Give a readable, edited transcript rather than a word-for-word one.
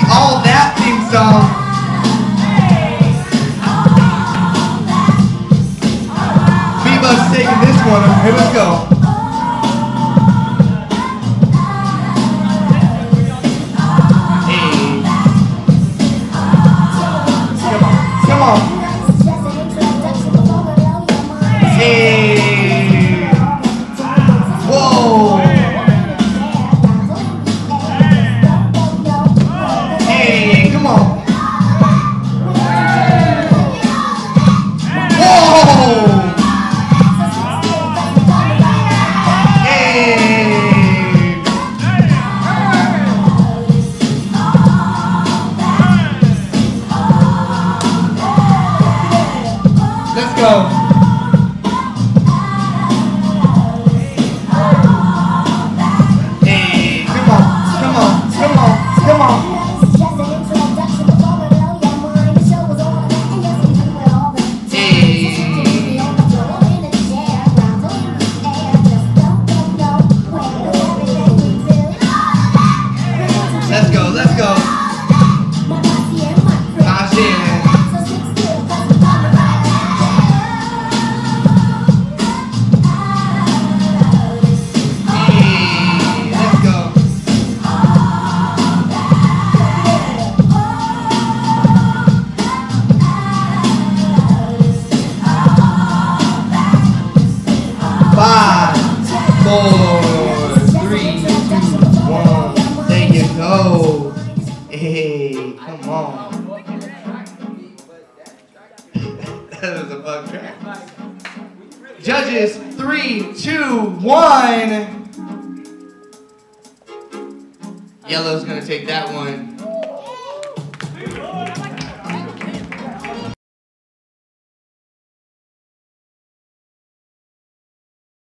the All That theme song. BBUCC singing this one. Here we go. Go. Come on. That was a bug track. Judges, 3, 2, 1. Yellow's gonna take that one.